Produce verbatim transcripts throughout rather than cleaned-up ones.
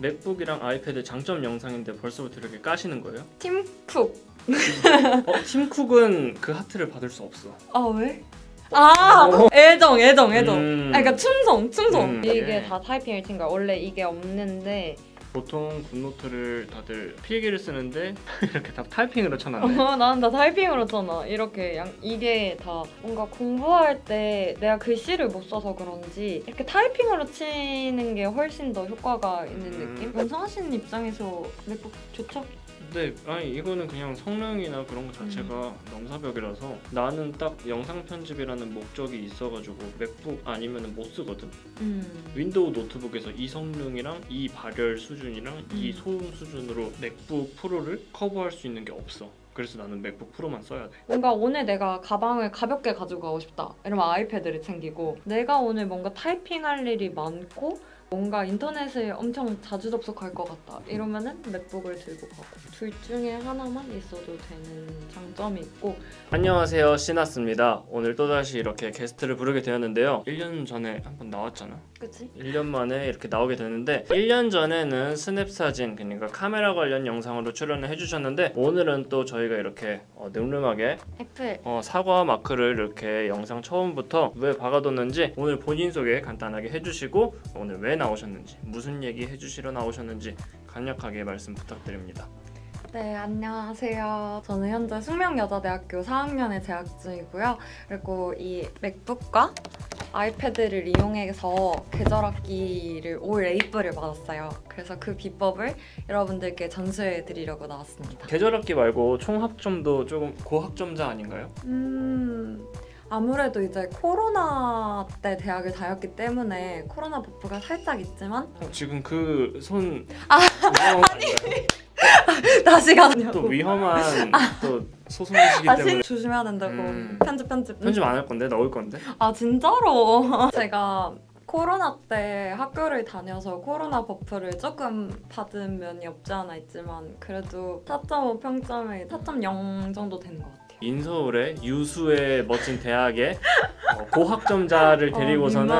맥북이랑 아이패드 장점 영상인데 벌써부터 이렇게 까시는 거예요? 팀쿡. 어? 팀쿡은 그 하트를 받을 수 없어. 아 왜? 아! 어. 애정 애정 애정. 음. 아, 그러니까 충성 충성. 음. 이게 다 타이핑일 텐가. 원래 이게 없는데. 보통 굿노트를 다들 필기를 쓰는데 이렇게 다 타이핑으로 쳐놨네. 어, 나는 다 타이핑으로 쳐놔. 이렇게 양, 이게 다 뭔가 공부할 때 내가 글씨를 못 써서 그런지 이렇게 타이핑으로 치는 게 훨씬 더 효과가 있는 음. 느낌? 연상하시는 입장에서 맥북 좋죠? 근데 아니 이거는 그냥 성능이나 그런 거 자체가 음. 넘사벽이라서 나는 딱 영상 편집이라는 목적이 있어가지고 맥북 아니면 못 쓰거든. 음. 윈도우 노트북에서 이 성능이랑 이 발열 수준이랑 음. 이 소음 수준으로 맥북 프로를 커버할 수 있는 게 없어. 그래서 나는 맥북 프로만 써야 돼. 뭔가 오늘 내가 가방을 가볍게 가지고 가고 싶다 이러면 아이패드를 챙기고, 내가 오늘 뭔가 타이핑할 일이 많고 뭔가 인터넷에 엄청 자주 접속할 것 같다 이러면은 맥북을 들고 가고, 둘 중에 하나만 있어도 되는 장점이 있고. 안녕하세요, 시나스입니다. 오늘 또다시 이렇게 게스트를 부르게 되었는데요. 일 년 전에 한번 나왔잖아. 그치? 일 년 만에 이렇게 나오게 되는데, 일 년 전에는 스냅사진, 그러니까 카메라 관련 영상으로 출연을 해주셨는데, 오늘은 또 저희가 이렇게 어, 늠름하게 애플 어, 사과 마크를 이렇게 영상 처음부터 왜 박아뒀는지 오늘 본인 소개 간단하게 해주시고, 오늘 왜 나오셨는지, 무슨 얘기 해주시러 나오셨는지 간략하게 말씀 부탁드립니다. 네, 안녕하세요. 저는 현재 숙명여자대학교 사 학년에 재학 중이고요. 그리고 이 맥북과 아이패드를 이용해서 계절학기를 올 에이프를 받았어요. 그래서 그 비법을 여러분들께 전수해 드리려고 나왔습니다. 계절학기 말고 총학점도 조금 고학점자 아닌가요? 음... 아무래도 이제 코로나 때 대학을 다녔기 때문에 코로나 버프가 살짝 있지만, 어, 지금 그 손... 아, 아니! 다시 가냐고. 또 위험한 아, 또 소송이시기 아, 때문에 조심해야 된다고. 음. 편집 편집 편집 안 할 건데? 넣을 건데? 아 진짜로? 제가 코로나 때 학교를 다녀서 코로나 버프를 조금 받은 면이 없지 않아 있지만, 그래도 사 점 오 평점에 사 점 영 정도 되는 것 같아요. 인서울의 유수의 멋진 대학에 고학점자를 데리고서는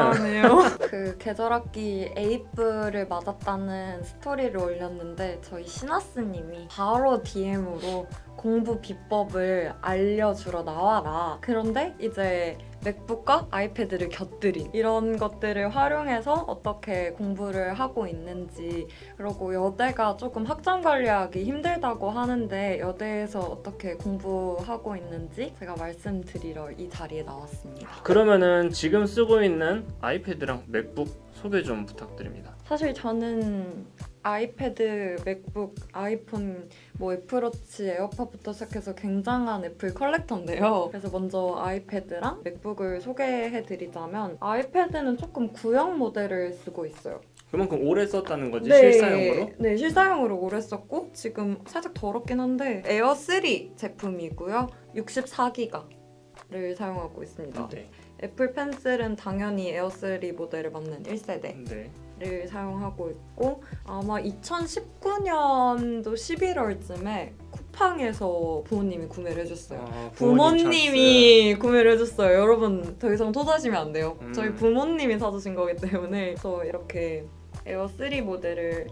어, 그 계절학기 에이프를 맞았다는 스토리를 올렸는데, 저희 시나스님이 바로 디엠으로 공부 비법을 알려주러 나와라. 그런데 이제 맥북과 아이패드를 곁들인 이런 것들을 활용해서 어떻게 공부를 하고 있는지, 그리고 여대가 조금 학점 관리하기 힘들다고 하는데 여대에서 어떻게 공부하고 있는지 제가 말씀드리러 이 자리에 나왔습니다. 그러면은 지금 쓰고 있는 아이패드랑 맥북 소개 좀 부탁드립니다. 사실 저는 아이패드, 맥북, 아이폰, 뭐 애플워치, 에어팟부터 시작해서 굉장한 애플 컬렉터인데요. 그래서 먼저 아이패드랑 맥북을 소개해드리자면, 아이패드는 조금 구형 모델을 쓰고 있어요. 그만큼 오래 썼다는 거지? 네, 실사용으로? 네, 실사용으로 오래 썼고 지금 살짝 더럽긴 한데 에어쓰리 제품이고요. 육십사 기가를 사용하고 있습니다. 네. 애플 펜슬은 당연히 에어쓰리 모델을 맞는 일 세대. 네. 를 사용하고 있고, 아마 이천십구 년도 십일월쯤에 쿠팡에서 부모님이 구매를 해줬어요. 아, 부모님 부모님이 찬스. 구매를 해줬어요. 여러분 더 이상 토다시면 안 돼요. 음. 저희 부모님이 사주신 거기 때문에. 그래서 이렇게 에어쓰리 모델을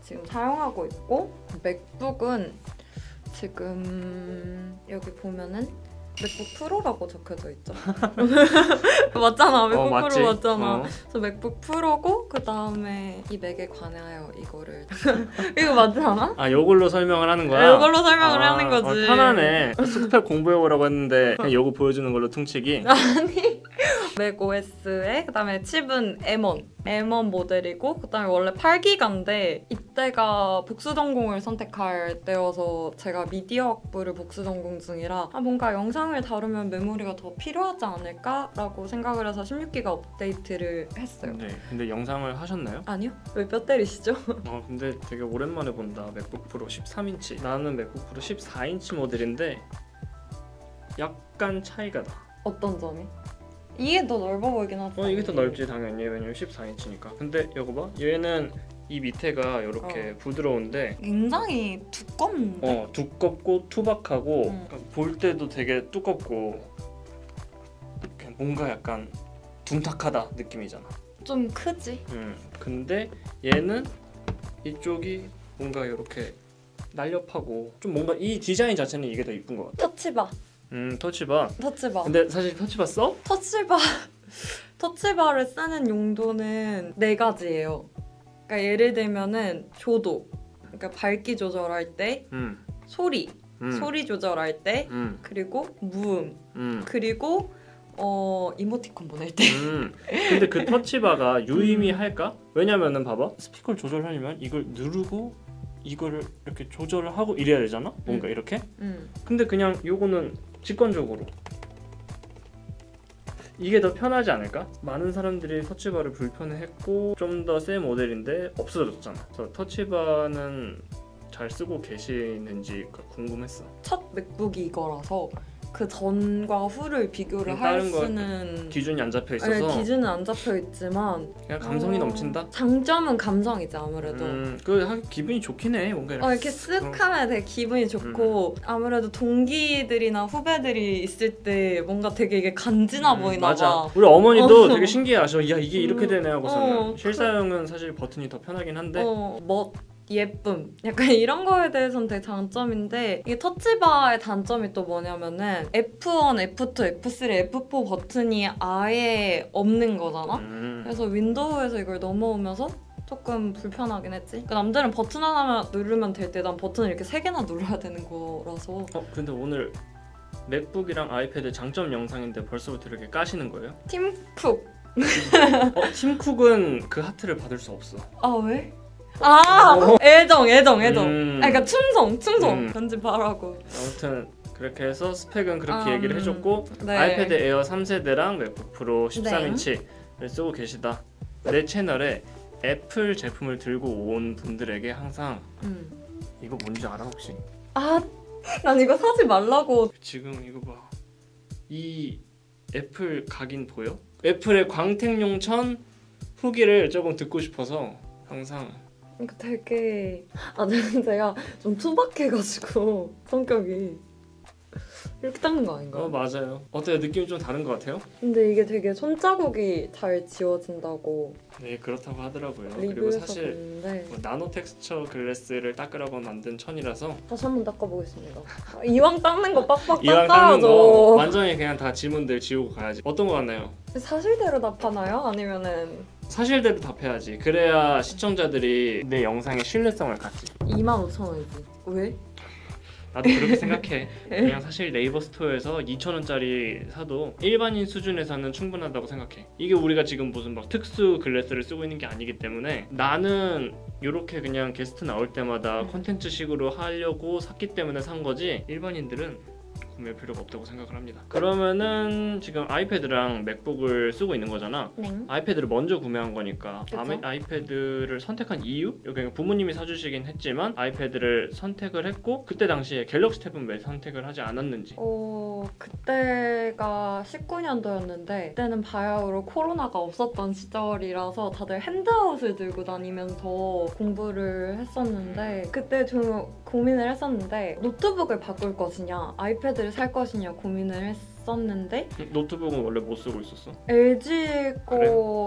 지금 사용하고 있고, 맥북은 지금 여기 보면은 맥북 프로라고 적혀져 있죠. 맞잖아, 맥북 어, 맞지? 프로 맞잖아. 어. 그래서 맥북 프로고, 그 다음에 이 맥에 관하여 이거를 이거 맞지 않아? 아, 요걸로 설명을 하는 거야? 요걸로 설명을 아, 하는 거지. 어, 편하네. 스펙 공부해보라고 했는데 그냥 요거 보여주는 걸로 퉁치기. 아니, 맥 오에스에 그 다음에 칩은 엠 원 엠 원 모델이고, 그 다음에 원래 팔 기가인데 이때가 복수 전공을 선택할 때여서 제가 미디어학부를 복수 전공 중이라, 아, 뭔가 영상을 다루면 메모리가 더 필요하지 않을까? 라고 생각을 해서 십육 기가 업데이트를 했어요. 네, 근데 영상을 하셨나요? 아니요. 왜 뼈 때리시죠? 아, 근데 되게 오랜만에 본다. 맥북 프로 십삼 인치, 나는 맥북 프로 십사 인치 모델인데 약간 차이가 나. 어떤 점이? 이게 더 넓어 보이긴 하죠. 어, 이게 더 넓지 당연히, 왜냐면 십사 인치니까. 근데 이거 봐, 얘는 이 밑에가 이렇게 어. 부드러운데 굉장히 두껍네. 어, 두껍고 투박하고 음. 그러니까 볼 때도 되게 두껍고 뭔가 약간 둔탁하다 느낌이잖아. 좀 크지? 음. 근데 얘는 이쪽이 뭔가 이렇게 날렵하고 좀 뭔가 이 디자인 자체는 이게 더 이쁜 것 같아. 터치바. 음 터치바. 터치바. 근데 사실 터치바 써? 터치바. 터치바를 쓰는 용도는 네 가지예요. 그러니까 예를 들면은 조도. 그러니까 밝기 조절할 때, 음. 소리. 음. 소리 조절할 때, 음. 그리고 무음, 음. 그리고 어, 이모티콘 보낼 때. 음. 근데 그 터치바가 유의미할까? 왜냐면은 봐봐, 스피커를 조절하려면 이걸 누르고 이거를 이렇게 조절을 하고 이래야 되잖아? 뭔가 음. 이렇게? 음. 근데 그냥 요거는 직관적으로 이게 더 편하지 않을까? 많은 사람들이 터치바를 불편해했고 좀 더 새 모델인데 없어졌잖아. 그래서 터치바는 잘 쓰고 계시는지 궁금했어. 첫 맥북이 이거라서 그 전과 후를 비교를 할 수는 기준이 안 잡혀 있어서. 네, 기준은 안 잡혀 있지만 그냥 감성이 어... 넘친다? 장점은 감성이지 아무래도. 음, 그 기분이 좋긴 해. 뭔가 이렇게, 어, 이렇게 쓱 그런... 하면 되게 기분이 좋고 음. 아무래도 동기들이나 후배들이 있을 때 뭔가 되게 이게 간지나 음, 보이나 맞아. 봐. 우리 어머니도 어. 되게 신기해하셔. 야 이게 이렇게 되네 하고서는. 어, 실사용은 그... 사실 버튼이 더 편하긴 한데 어, 뭐... 예쁨 약간 이런 거에 대해서는 되게 장점인데 이게 터치바의 단점이 또 뭐냐면은 에프 원, 에프 투, 에프 쓰리, 에프 포 버튼이 아예 없는 거잖아? 음. 그래서 윈도우에서 이걸 넘어오면서 조금 불편하긴 했지. 그러니까 남들은 버튼 하나 누르면 될 때 난 버튼을 이렇게 세 개나 눌러야 되는 거라서. 어? 근데 오늘 맥북이랑 아이패드 장점 영상인데 벌써부터 이렇게 까시는 거예요? 팀쿡. 어? 팀쿡은 그 하트를 받을 수 없어. 아 왜? 아! 오. 애정 애정 애정 음. 아, 그러니까 충성 충성 편집하라고. 음. 아무튼 그렇게 해서 스펙은 그렇게 음. 얘기를 해줬고 네. 아이패드 에어 삼 세대랑 맥북 프로 십삼 인치를 네. 쓰고 계시다. 내 채널에 애플 제품을 들고 온 분들에게 항상 음. 이거 뭔지 알아 혹시? 아! 난 이거 사지 말라고. 지금 이거 봐. 이 애플 각인 보여? 애플의 광택용천 후기를 조금 듣고 싶어서 항상 그러니까 되게 아 제가 좀 투박해가지고 성격이 이렇게 닦는 거 아닌가요? 어 맞아요. 어때요? 느낌이 좀 다른 것 같아요? 근데 이게 되게 손자국이 잘 지워진다고 네 그렇다고 하더라고요. 그리고 사실 뭐 나노 텍스처 글래스를 닦으라고 만든 천이라서 다시 한번 닦아보겠습니다. 이왕 닦는 거 빡빡 이왕 닦아야죠. 닦는 거 완전히 그냥 다 지문들 지우고 가야지. 어떤 거 같나요? 사실대로 답하나요? 아니면은 사실대로 답해야지. 그래야 시청자들이 내 영상의 신뢰성을 갖지. 이만 오천 원이지. 왜? 나도 그렇게 생각해. 그냥 사실 네이버 스토어에서 이천 원짜리 사도 일반인 수준에서는 충분하다고 생각해. 이게 우리가 지금 무슨 막 특수 글래스를 쓰고 있는 게 아니기 때문에 나는 이렇게 그냥 게스트 나올 때마다 콘텐츠 식으로 하려고 샀기 때문에 산 거지 일반인들은 구매할 필요가 없다고 생각을 합니다. 그러면은 지금 아이패드랑 맥북을 쓰고 있는 거잖아. 네. 아이패드를 먼저 구매한 거니까 아메, 아이패드를 선택한 이유? 여기 부모님이 사주시긴 했지만 아이패드를 선택을 했고 그때 당시에 갤럭시 탭은 왜 선택을 하지 않았는지. 어... 그때가 십구 년도였는데 그때는 바야흐로 코로나가 없었던 시절이라서 다들 핸드아웃을 들고 다니면서 공부를 했었는데 그때 좀 고민을 했었는데 노트북을 바꿀 것이냐 아이패드 살 것이냐 고민을 했었는데 노트북은 원래 뭐 쓰고 있었어? 엘지 거 그램.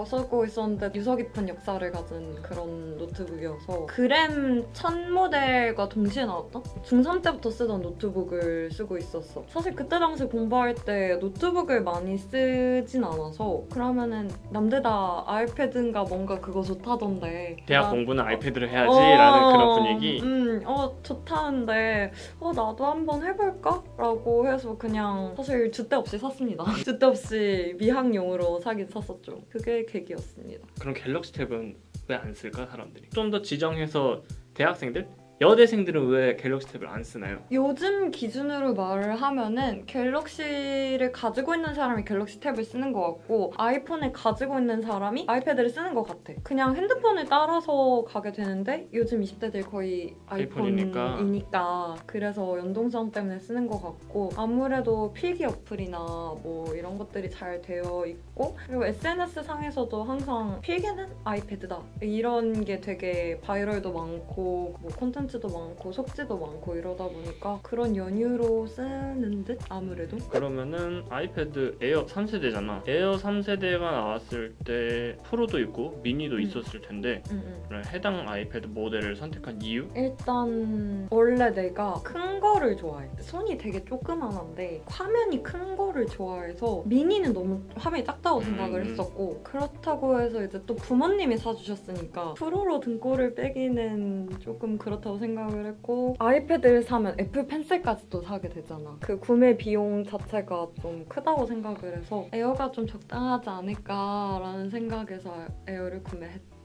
쓰고 있었는데 유서 깊은 역사를 가진 그런 노트북이어서 그램 천 모델과 동시에 나왔다? 중삼 때부터 쓰던 노트북을 쓰고 있었어. 사실 그때 당시 공부할 때 노트북을 많이 쓰진 않아서 그러면은 남들다 아이패드인가 뭔가 그거 좋다던데 대학 난... 공부는 아이패드로 해야지 어... 라는 그런 분위기. 음, 어 좋다는데 어 나도 한번 해볼까? 라고 해서 그냥 사실 주대없이 샀습니다. 주대없이 미학용으로 사긴 샀었죠. 그게 계기였습니다. 그럼 갤럭시 탭은 왜 안 쓸까 사람들이? 좀 더 지정해서 대학생들? 여대생들은 왜 갤럭시 탭을 안 쓰나요? 요즘 기준으로 말을 하면은 갤럭시를 가지고 있는 사람이 갤럭시 탭을 쓰는 것 같고 아이폰을 가지고 있는 사람이 아이패드를 쓰는 것 같아. 그냥 핸드폰을 따라서 가게 되는데 요즘 이십 대들 거의 아이폰이니까, 아이폰이니까 그래서 연동성 때문에 쓰는 것 같고 아무래도 필기 어플이나 뭐 이런 것들이 잘 되어 있고 그리고 에스엔에스 상에서도 항상 필기는 아이패드다 이런 게 되게 바이럴도 많고 뭐 콘텐츠 컨텐츠도 많고 숙제도 많고 이러다 보니까 그런 연유로 쓰는 듯? 아무래도? 그러면은 아이패드 에어 삼 세대잖아. 에어 삼 세대가 나왔을 때 프로도 있고 미니도 음. 있었을 텐데 음, 음. 해당 아이패드 모델을 선택한 이유? 일단 원래 내가 큰 거를 좋아해. 손이 되게 조그만한데 화면이 큰 거를 좋아해서 미니는 너무 화면이 작다고 생각을 음. 했었고, 그렇다고 해서 이제 또 부모님이 사주셨으니까 프로로 등골을 빼기는 조금 그렇다고 생각을 했고, 아이패드를 사면 애플 펜슬까지 또 사게 되잖아. 그 구매 비용 자체가 좀 크다고 생각을 해서 에어가 좀 적당하지 않을까라는 생각에서 에어를 구매했다.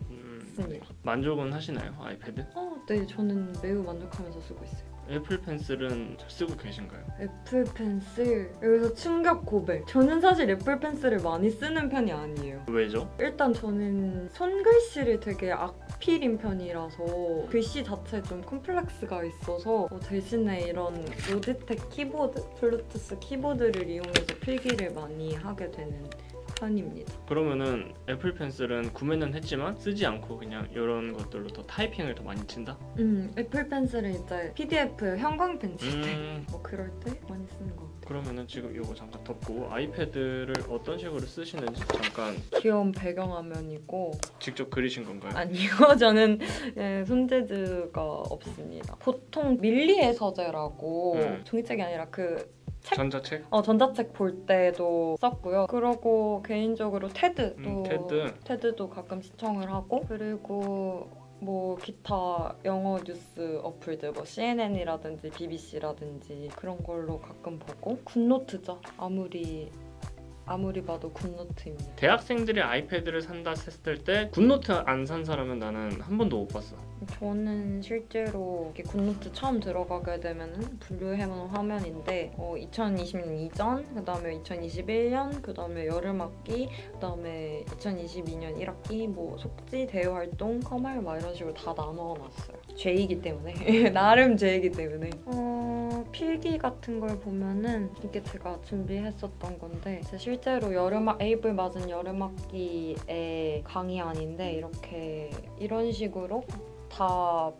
만족은 하시나요, 아이패드? 어, 네, 저는 매우 만족하면서 쓰고 있어요. 애플 펜슬은 잘 쓰고 계신가요? 애플 펜슬, 여기서 충격 고백. 저는 사실 애플 펜슬을 많이 쓰는 편이 아니에요. 왜죠? 일단 저는 손글씨를 되게 악필인 편이라서 글씨 자체에 좀 콤플렉스가 있어서 대신에 이런 로지텍 키보드, 블루투스 키보드를 이용해서 필기를 많이 하게 되는 편입니다. 그러면은 애플 펜슬은 구매는 했지만 쓰지 않고 그냥 이런 것들로 더 타이핑을 더 많이 친다? 음, 애플 펜슬은 이제 피디에프 형광펜 칠 때 음... 뭐 그럴 때 많이 쓰는 거. 그러면은 지금 이거 잠깐 덮고 아이패드를 어떤 식으로 쓰시는지 잠깐. 귀여운 배경화면이고. 직접 그리신 건가요? 아니요, 저는 네, 손재주가 없습니다. 보통 밀리의 서재라고 음. 종이책이 아니라 그 책? 전자책? 어, 전자책 볼 때도 썼고요. 그러고 개인적으로 테드도 음, 테드. 테드도 가끔 시청을 하고, 그리고 뭐 기타 영어 뉴스 어플들 뭐 씨엔엔이라든지 비비씨라든지 그런 걸로 가끔 보고, 굿노트죠. 아무리 아무리 봐도 굿노트입니다. 대학생들이 아이패드를 산다 했을 때 굿노트 안 산 사람은 나는 한 번도 못 봤어. 저는 실제로 이렇게 굿노트 처음 들어가게 되면 블루 해먼 화면인데 어, 이천이십 년 이전, 그 다음에 이천이십일 년, 그 다음에 여름학기, 그 다음에 이천이십이 년 일 학기, 뭐 속지, 대외활동, 컴활 막 이런 식으로 다 나눠놨어요. 죄이기 때문에 나름 죄이기 때문에 어, 필기 같은 걸 보면은 이게 제가 준비했었던 건데, 제 실제로 여름학 에이블 맞은 여름학기에 강의 아닌데 이렇게 이런 식으로 다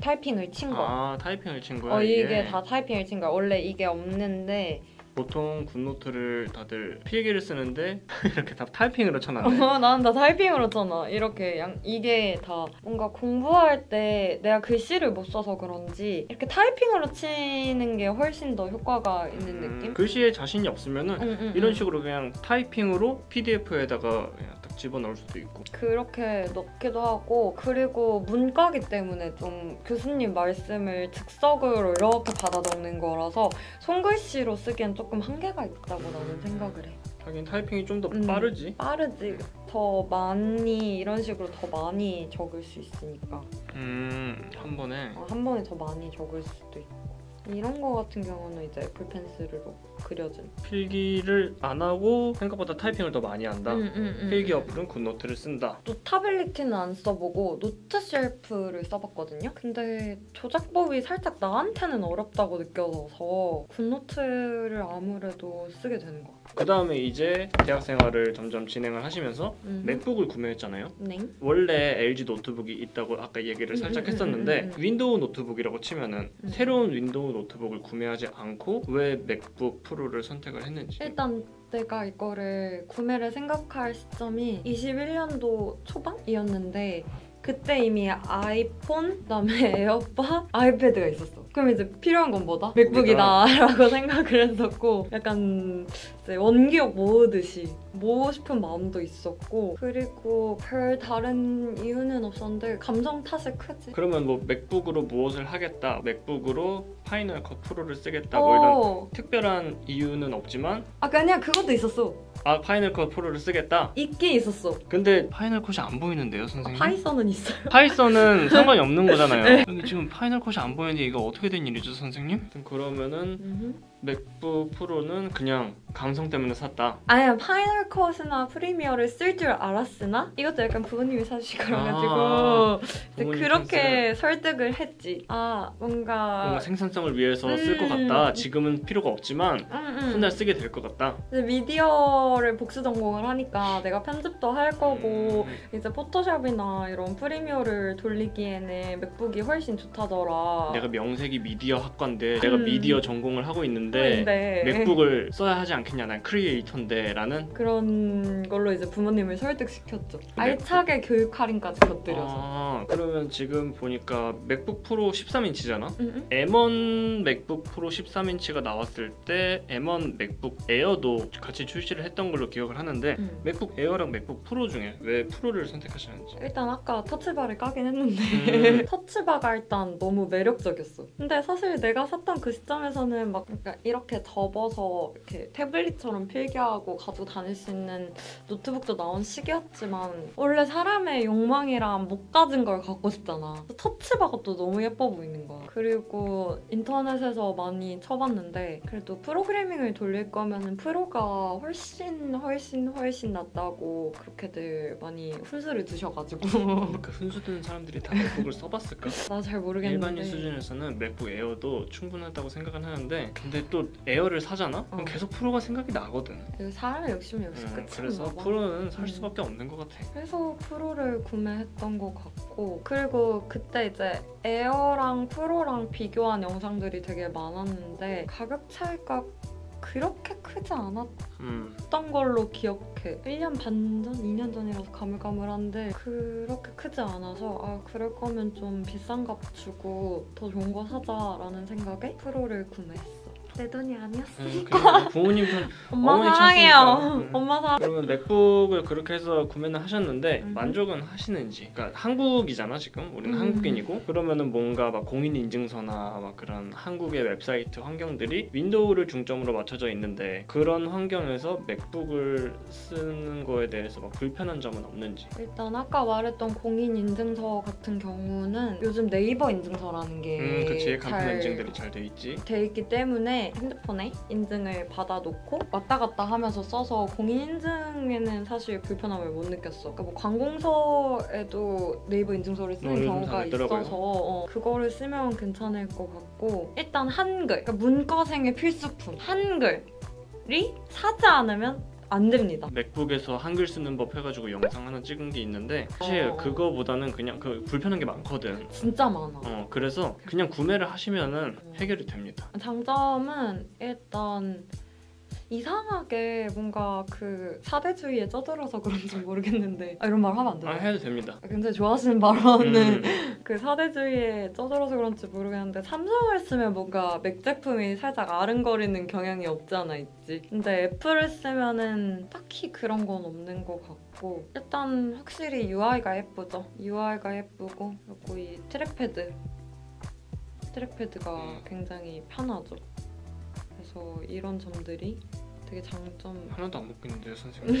타이핑을 친 거야. 아, 타이핑을 친 거야. 어, 이게, 이게 다 타이핑을 친 거야. 원래 이게 없는데. 보통 굿노트를 다들 필기를 쓰는데 이렇게 다 타이핑으로 쳐놨네. 어, 나는 다 타이핑으로 쳐놔. 이렇게 양, 이게 다 뭔가 공부할 때 내가 글씨를 못 써서 그런지 이렇게 타이핑으로 치는 게 훨씬 더 효과가 있는 음, 느낌? 글씨에 자신이 없으면은 음, 음, 이런 식으로 그냥 타이핑으로 피디에프에다가 그냥 딱 집어넣을 수도 있고 그렇게 넣기도 하고, 그리고 문과기 때문에 좀 교수님 말씀을 즉석으로 이렇게 받아 넣는 거라서 손글씨로 쓰기엔 좀 조금 한계가 있다고 나는 생각을 해. 하긴 타이핑이 좀 더 음, 빠르지? 빠르지. 더 많이 이런 식으로 더 많이 적을 수 있으니까. 음, 한 번에? 어, 한 번에 더 많이 적을 수도 있고. 이런 거 같은 경우는 이제 애플 펜슬로 그려준. 필기를 안 하고 생각보다 타이핑을 더 많이 한다. 음, 음, 음. 필기 어플은 굿노트를 쓴다. 노타빌리티는 안 써보고 노트 쉘프를 써봤거든요. 근데 조작법이 살짝 나한테는 어렵다고 느껴져서 굿노트를 아무래도 쓰게 되는 것 같아요. 그 다음에 이제 대학생활을 점점 진행을 하시면서 음. 맥북을 구매했잖아요. 네. 원래 엘지 노트북이 있다고 아까 얘기를 살짝 했었는데 음, 음, 음, 음. 윈도우 노트북이라고 치면은 음. 새로운 윈도우 노트북을 구매하지 않고 왜 맥북 프로를 선택을 했는지. 일단 내가 이거를 구매를 생각할 시점이 이십일 년도 초반이었는데 그때 이미 아이폰, 그다음에 에어팟, 아이패드가 있었어. 그럼 이제 필요한 건 뭐다? 맥북이다 라고 생각을 했었고, 약간 이제 원기옥 모으듯이 모으고 싶은 마음도 있었고, 그리고 별 다른 이유는 없었는데 감정 탓이 크지. 그러면 뭐 맥북으로 무엇을 하겠다, 맥북으로 파이널 컷 프로를 쓰겠다 뭐 이런 특별한 이유는 없지만 아 그냥 그것도 있었어. 아 파이널 컷 프로를 쓰겠다? 있긴 있었어. 근데 파이널 컷이 안 보이는데요 선생님? 아, 파이썬은 있어요. 파이썬은 상관이 없는 거잖아요. 근데 지금 파이널 컷이 안 보이는데 이거 어떻게 된 일이죠 선생님? 그러면은 맥북 프로는 그냥 감성 때문에 샀다. 아니야, 파이널 컷이나 프리미어를 쓸 줄 알았으나 이것도 약간 부모님이 사주신 거라가지고 아, 그렇게 설득을 했지. 아 뭔가 뭔가 생산성을 위해서 음. 쓸 것 같다. 지금은 필요가 없지만 음, 음. 훗날 쓰게 될 것 같다. 이제 미디어를 복수 전공을 하니까 내가 편집도 할 거고 음. 이제 포토샵이나 이런 프리미어를 돌리기에는 맥북이 훨씬 좋다더라. 내가 명색이 미디어 학과인데 내가 음. 미디어 전공을 하고 있는데 네. 맥북을 써야 하지 않겠냐, 난 크리에이터인데 라는 그런 걸로 이제 부모님을 설득시켰죠. 알차게 맥북? 교육 할인까지 곁들여서. 아, 그러면 지금 보니까 맥북 프로 십삼 인치잖아? 음음. 엠 원 맥북 프로 십삼 인치가 나왔을 때 엠 원 맥북 에어도 같이 출시를 했던 걸로 기억을 하는데 음. 맥북 에어랑 맥북 프로 중에 왜 프로를 선택하셨는지. 일단 아까 터치바를 까긴 했는데 음. 터치바가 일단 너무 매력적이었어. 근데 사실 내가 샀던 그 시점에서는 막 그러니까 이렇게 접어서 이렇게 태블릿 태블릿처럼 필기하고 가지고 다닐 수 있는 노트북도 나온 시기였지만 원래 사람의 욕망이랑 못 가진 걸 갖고 싶잖아. 터치바가 또 너무 예뻐 보이는 거야. 그리고 인터넷에서 많이 쳐봤는데 그래도 프로그래밍을 돌릴 거면 프로가 훨씬 훨씬 훨씬 낫다고 그렇게들 많이 훈수를 두셔가지고 그러니까 훈수 드는 사람들이 다 맥북을 써봤을까? 나 잘 모르겠는데 일반인 수준에서는 맥북 에어도 충분하다고 생각은 하는데 근데 또 에어를 사잖아? 그럼 어. 계속 프로가 생각이 나거든. 사람의 욕심은 역시 음, 끝이 없나 그래서 봐. 프로는 살 수밖에 음. 없는 것 같아. 그래서 프로를 구매했던 것 같고 그리고 그때 이제 에어랑 프로랑 비교한 영상들이 되게 많았는데 가격 차이가 그렇게 크지 않았던 음. 걸로 기억해. 일 년 반 전? 이 년 전이라서 가물가물한데 그렇게 크지 않아서 아 그럴 거면 좀 비싼 값 주고 더 좋은 거 사자라는 생각에 프로를 구매했어. 내 돈이 아니었으니까. 응, 부모님 편, 엄마 사랑해요. 응. 엄마 사랑. 그러면 맥북을 그렇게 해서 구매는 하셨는데 음. 만족은 하시는지. 그러니까 한국이잖아 지금. 우리는 음. 한국인이고 그러면은 뭔가 막 공인 인증서나 막 그런 한국의 웹사이트 환경들이 윈도우를 중점으로 맞춰져 있는데 그런 환경에서 맥북을 쓰는 거에 대해서 막 불편한 점은 없는지. 일단 아까 말했던 공인 인증서 같은 경우는 요즘 네이버 인증서라는 게 음, 그치. 간편 인증들이 잘 돼 있지. 돼 있기 때문에 핸드폰에 인증을 받아놓고 왔다 갔다 하면서 써서 공인인증에는 사실 불편함을 못 느꼈어. 그러니까 뭐 관공서에도 네이버 인증서를 쓰는 음, 경우가 있어서 어, 그거를 쓰면 괜찮을 것 같고 일단 한글, 그러니까 문과생의 필수품 한글이 사지 않으면 안 됩니다. 맥북에서 한글 쓰는 법 해가지고 영상 하나 찍은 게 있는데 사실 어... 그거보다는 그냥 그 불편한 게 많거든. 진짜 많아. 어 그래서 그냥 구매를 하시면은 해결이 됩니다. 장점은 일단 이상하게 뭔가 그 사대주의에 쩌들어서 그런지 모르겠는데 아, 이런 말 하면 안 돼요? 아, 해도 됩니다. 굉장히 좋아하시는 발언은 음. 그 사대주의에 쩌들어서 그런지 모르겠는데 삼성을 쓰면 뭔가 맥 제품이 살짝 아른거리는 경향이 없지 않아 있지. 근데 애플을 쓰면은 딱히 그런 건 없는 것 같고 일단 확실히 유아이가 예쁘죠. 유아이가 예쁘고 그리고 이 트랙패드 트랙패드가 굉장히 편하죠. 그래서 이런 점들이 되게 장점. 하나도 안 먹겠는데요 선생님.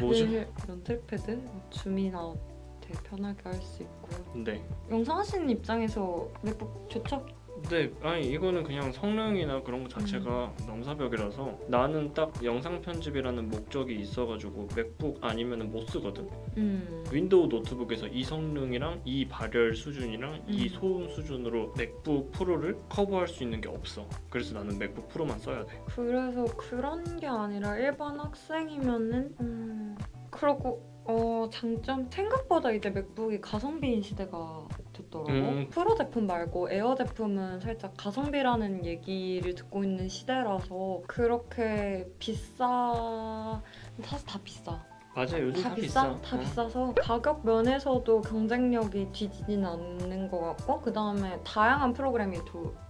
뭐, 뭐죠? 네, 이런 트랙패드 줌이나 되게 편하게 할 수 있고요. 네. 영상 하시는 입장에서 맥북 좋죠? 네, 아니 이거는 그냥 성능이나 그런 것 자체가 음. 넘사벽이라서 나는 딱 영상 편집이라는 목적이 있어가지고 맥북 아니면 못 쓰거든. 음. 윈도우 노트북에서 이 성능이랑 이 발열 수준이랑 음. 이 소음 수준으로 맥북 프로를 커버할 수 있는 게 없어. 그래서 나는 맥북 프로만 써야 돼. 그래서 그런 게 아니라 일반 학생이면은 음... 그러고 어 장점? 생각보다 이제 맥북이 가성비인 시대가 됐더라고. 음. 프로 제품 말고 에어 제품은 살짝 가성비라는 얘기를 듣고 있는 시대라서 그렇게 비싸... 사실 다 비싸. 맞아요. 요즘 다, 다 비싸. 비싸. 다 어. 비싸서 가격 면에서도 경쟁력이 뒤지진 않는 것 같고 그 다음에 다양한 프로그램을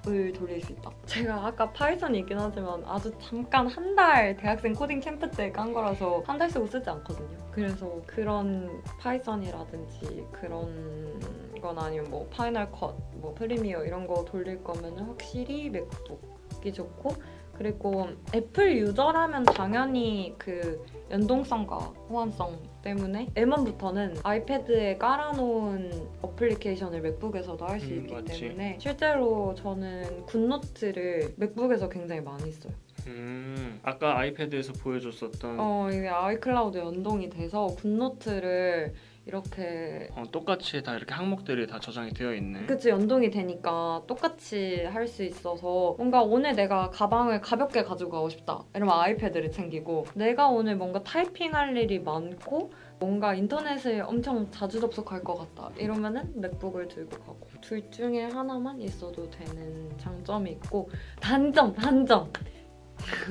돌릴 수 있다. 제가 아까 파이썬이 있긴 하지만 아주 잠깐 한 달 대학생 코딩 캠프 때 깐 거라서 한 달 쓰고 쓰지 않거든요. 그래서 그런 파이썬이라든지 그런 건 아니면 뭐 파이널 컷, 뭐 프리미어 이런 거 돌릴 거면 확실히 맥북이 좋고 그리고 애플 유저라면 당연히 그 연동성과 호환성 때문에 엠원부터는 아이패드에 깔아놓은 어플리케이션을 맥북에서도 할 수 있기 음, 때문에 실제로 저는 굿노트를 맥북에서 굉장히 많이 써요. 음, 아까 아이패드에서 보여줬었던 어, 이게 아이클라우드 연동이 돼서 굿노트를 이렇게 어, 똑같이 다 이렇게 항목들이 다 저장이 되어 있네. 그치, 연동이 되니까 똑같이 할 수 있어서 뭔가 오늘 내가 가방을 가볍게 가지고 가고 싶다 이러면 아이패드를 챙기고, 내가 오늘 뭔가 타이핑할 일이 많고 뭔가 인터넷을 엄청 자주 접속할 것 같다 이러면은 맥북을 들고 가고, 둘 중에 하나만 있어도 되는 장점이 있고. 단점! 단점!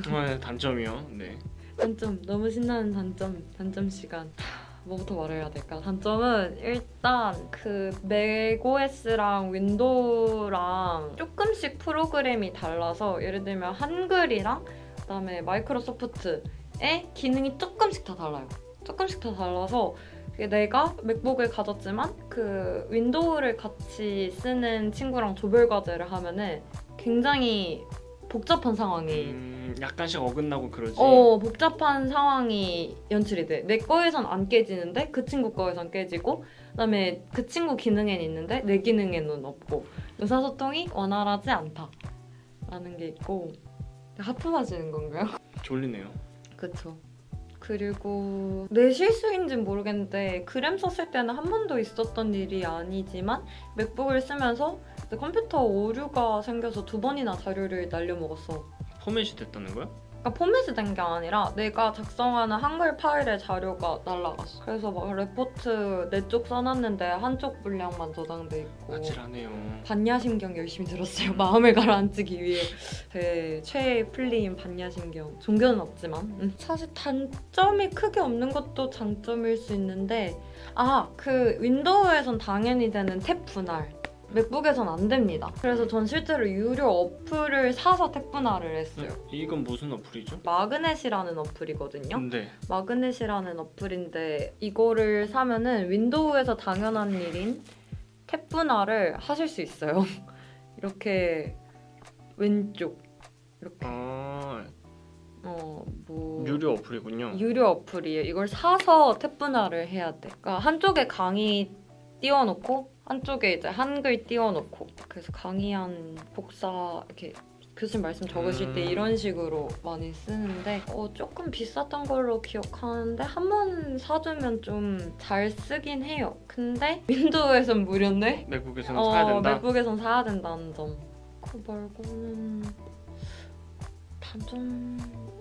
네, 단점이요? 네. 단점! 너무 신나는 단점! 단점 시간! 뭐부터 말해야 될까? 단점은 일단 그 맥오에스랑 윈도우랑 조금씩 프로그램이 달라서, 예를 들면 한글이랑 그다음에 마이크로소프트의 기능이 조금씩 다 달라요. 조금씩 다 달라서 내가 맥북을 가졌지만 그 윈도우를 같이 쓰는 친구랑 조별과제를 하면은 굉장히 복잡한 상황이 음, 약간씩 어긋나고 그러지. 어, 복잡한 상황이 연출이 돼. 내 거에선 안 깨지는데 그 친구 거에선 깨지고, 그다음에 그 친구 기능엔 있는데 내 기능에는 없고, 의사소통이 원활하지 않다라는 게 있고. 하품하시는 건가요? 졸리네요. 그쵸. 그리고 내 실수인지는 모르겠는데 그램 썼을 때는 한 번도 있었던 일이 아니지만 맥북을 쓰면서 컴퓨터 오류가 생겨서 두 번이나 자료를 날려먹었어. 포맷이 됐다는 거야? 그러니까 포맷이 된 게 아니라 내가 작성하는 한글 파일의 자료가 날라갔어. 그래서 막 레포트 내 쪽 써놨는데 한쪽 분량만 저장돼 있고. 아찔하네요. 반야신경 열심히 들었어요. 마음을 가라앉히기 위해. 제 최애 플리인 반야신경. 종교는 없지만. 사실 단점이 크게 없는 것도 장점일 수 있는데, 아, 그 윈도우에선 당연히 되는 탭 분할. 맥북에선 안 됩니다. 그래서 전 실제로 유료 어플을 사서 탭 분할을 했어요. 이건 무슨 어플이죠? 마그넷이라는 어플이거든요. 네. 마그넷이라는 어플인데 이거를 사면은 윈도우에서 당연한 일인 탭 분할을 하실 수 있어요. 이렇게 왼쪽 이렇게 아... 어, 뭐... 유료 어플이군요. 유료 어플이에요. 이걸 사서 탭 분할을 해야 돼. 그러니까 한쪽에 강의 띄워놓고 한쪽에 이제 한글 띄워놓고, 그래서 강의한 복사 이렇게 교수님 말씀 적으실 때 이런 식으로 많이 쓰는데, 어, 조금 비쌌던 걸로 기억하는데 한 번 사두면 좀 잘 쓰긴 해요. 근데 윈도우에선 무료인데 맥북에서는 어, 사야 된다? 맥북에선 사야 된다는 점. 그거 말고는 단점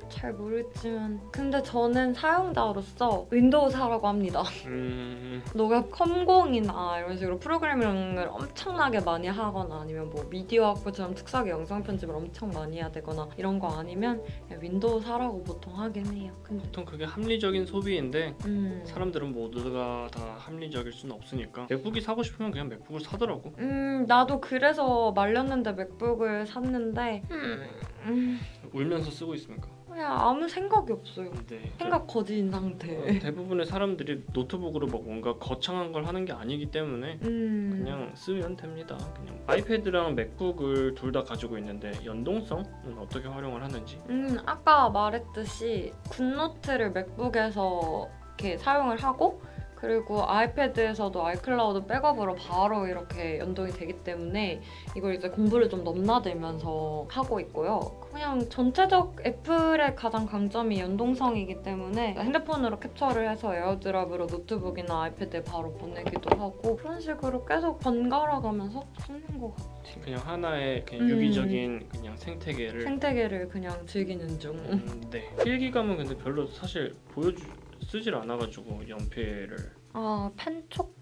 잘 모르겠지만, 근데 저는 사용자로서 윈도우 사라고 합니다. 음... 너가 컴공이나 이런 식으로 프로그래밍을 엄청나게 많이 하거나 아니면 뭐 미디어 학부처럼 특수하게 영상 편집을 엄청 많이 해야 되거나 이런 거 아니면 윈도우 사라고 보통 하긴 해요. 근데... 보통 그게 합리적인 소비인데 음... 사람들은 모두가 다 합리적일 수는 없으니까 맥북이 사고 싶으면 그냥 맥북을 사더라고. 음, 나도 그래서 말렸는데 맥북을 샀는데 음... 음... 울면서 쓰고 있습니까? 그냥 아무 생각이 없어요. 네. 생각 거지인 상태. 어, 대부분의 사람들이 노트북으로 막 뭔가 거창한 걸 하는 게 아니기 때문에 음... 그냥 쓰면 됩니다. 그냥 아이패드랑 맥북을 둘 다 가지고 있는데 연동성은 어떻게 활용을 하는지. 음, 아까 말했듯이 굿노트를 맥북에서 이렇게 사용을 하고, 그리고 아이패드에서도 아이클라우드 백업으로 바로 이렇게 연동이 되기 때문에 이걸 이제 공부를 좀 넘나들면서 하고 있고요. 그냥 전체적 애플의 가장 강점이 연동성이기 때문에 핸드폰으로 캡처를 해서 에어드랍으로 노트북이나 아이패드에 바로 보내기도 하고, 그런 식으로 계속 번갈아가면서 쓰는 것 같아요. 그냥 하나의 그냥 음. 유기적인 그냥 생태계를 생태계를 그냥 즐기는 중. 음, 네. 필기감은 근데 별로 사실 보여주 쓰질 않아가지고 연필을. 아, 펜촉?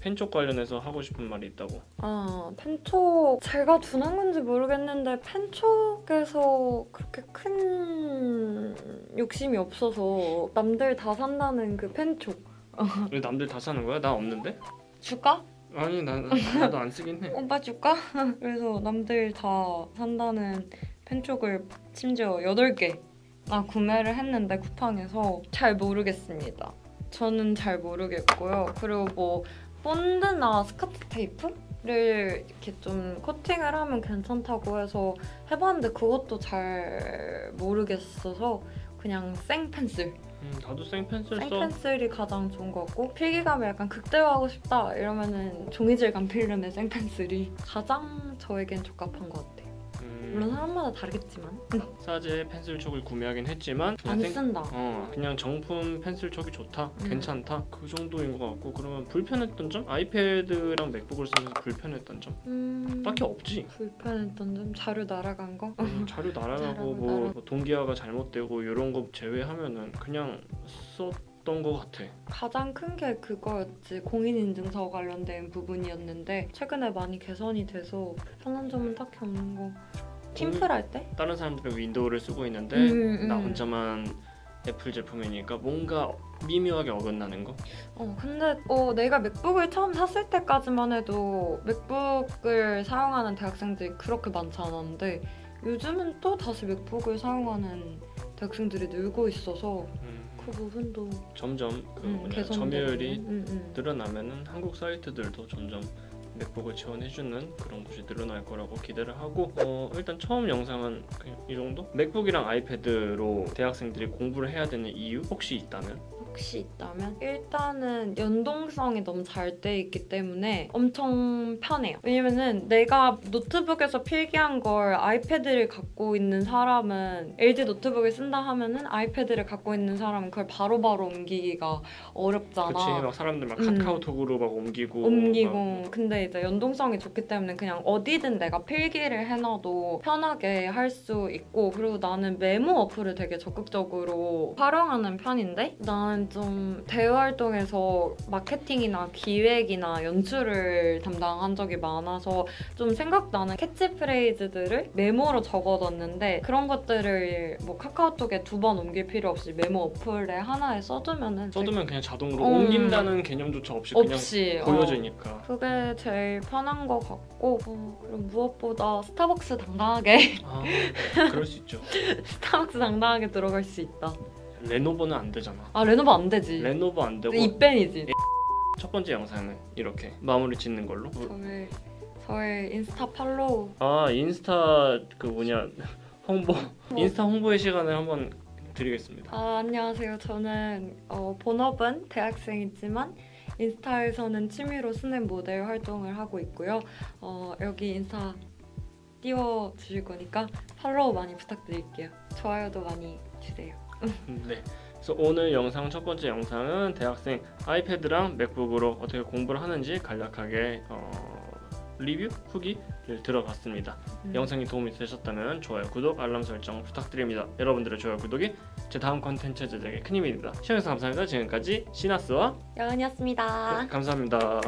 펜촉 관련해서 하고 싶은 말이 있다고. 아, 펜촉 제가 둔한 건지 모르겠는데 펜촉에서 그렇게 큰 욕심이 없어서 남들 다 산다는 그 펜촉. 왜 남들 다 사는 거야? 나 없는데? 줄까? 아니, 나, 나도 안 쓰긴 해. 오빠 줄까? 그래서 남들 다 산다는 펜촉을 심지어 여덟 개 아, 구매를 했는데 쿠팡에서. 잘 모르겠습니다. 저는 잘 모르겠고요. 그리고 뭐 본드나 스카치 테이프? 를 이렇게 좀 코팅을 하면 괜찮다고 해서 해봤는데 그것도 잘 모르겠어서 그냥 생 펜슬. 음, 나도 생 펜슬 생 써. 펜슬이 가장 좋은 것 같고, 필기감을 약간 극대화하고 싶다 이러면은 종이질감 필름의 생 펜슬이 가장 저에겐 적합한 것 같아요. 음. 물론 사람마다 다르겠지만. 사제 펜슬촉을 구매하긴 했지만 안 생... 쓴다. 어, 그냥 정품 펜슬촉이 좋다, 음. 괜찮다 그 정도인 것 같고. 그러면 불편했던 점? 아이패드랑 맥북을 쓰면서 불편했던 점? 음... 딱히 없지. 불편했던 점? 자료 날아간 거? 음, 자료 날아가고 뭐, 날아... 뭐 동기화가 잘못되고 이런 거 제외하면은 그냥 썼 것 같아. 가장 큰 게 그거였지. 공인인증서 관련된 부분이었는데 최근에 많이 개선이 돼서 편한 점은 딱히 없는 거. 팀플 할 때? 다른 사람들은 윈도우를 쓰고 있는데 음, 음. 나 혼자만 애플 제품이니까 뭔가 미묘하게 어긋나는 거? 어 근데 어 내가 맥북을 처음 샀을 때까지만 해도 맥북을 사용하는 대학생들이 그렇게 많지 않았는데 요즘은 또 다시 맥북을 사용하는 대학생들이 늘고 있어서 음. 그 부분도 점점 그 음, 점유율이 음, 음. 늘어나면은 한국 사이트들도 점점 맥북을 지원해주는 그런 곳이 늘어날 거라고 기대를 하고, 어, 일단 처음 영상은 그냥 이 정도? 맥북이랑 아이패드로 대학생들이 공부를 해야 되는 이유? 혹시 있다면? 혹시 있다면? 일단은 연동성이 너무 잘 돼 있기 때문에 엄청 편해요. 왜냐면은 내가 노트북에서 필기한 걸 아이패드를 갖고 있는 사람은 엘지 노트북을 쓴다 하면은 아이패드를 갖고 있는 사람은 그걸 바로바로 옮기기가 어렵잖아. 그치, 막 사람들 막 카카오톡으로 음. 막 옮기고 옮기고 막. 근데 이제 연동성이 좋기 때문에 그냥 어디든 내가 필기를 해놔도 편하게 할 수 있고, 그리고 나는 메모 어플을 되게 적극적으로 활용하는 편인데 난 좀 대외 활동에서 마케팅이나 기획이나 연출을 담당한 적이 많아서 좀 생각나는 캐치프레이즈들을 메모로 적어뒀는데 그런 것들을 뭐 카카오톡에 두 번 옮길 필요 없이 메모 어플에 하나에 써두면은 써두면 그냥 자동으로 음, 옮긴다는 개념조차 없이, 없이 그냥 보여지니까 어, 그게 제일 편한 것 같고, 어, 그럼 무엇보다 스타벅스 당당하게 아, 그럴 수 있죠. 스타벅스 당당하게 들어갈 수 있다. 레노버는 안 되잖아. 아 레노버 안 되지. 레노버 안 되고 입밴이지. 첫 번째 영상은 이렇게 마무리 짓는 걸로. 저의 저의 인스타 팔로우. 아 인스타 그 뭐냐 홍보. 인스타 홍보의 시간을 한번 드리겠습니다. 아 안녕하세요. 저는 어, 본업은 대학생이지만 인스타에서는 취미로 스냅 모델 활동을 하고 있고요. 어, 여기 인스타 띄워주실 거니까 팔로우 많이 부탁드릴게요. 좋아요도 많이 주세요. 네. 그래서 오늘 영상 첫 번째 영상은 대학생 아이패드랑 맥북으로 어떻게 공부를 하는지 간략하게 어... 리뷰 후기를 들어봤습니다. 음. 영상이 도움이 되셨다면 좋아요, 구독, 알람 설정 부탁드립니다. 여러분들의 좋아요, 구독이 제 다음 컨텐츠 제작에 큰 힘이 됩니다. 시청해주셔서 감사합니다. 지금까지 시나스와 여은이었습니다. 네, 감사합니다.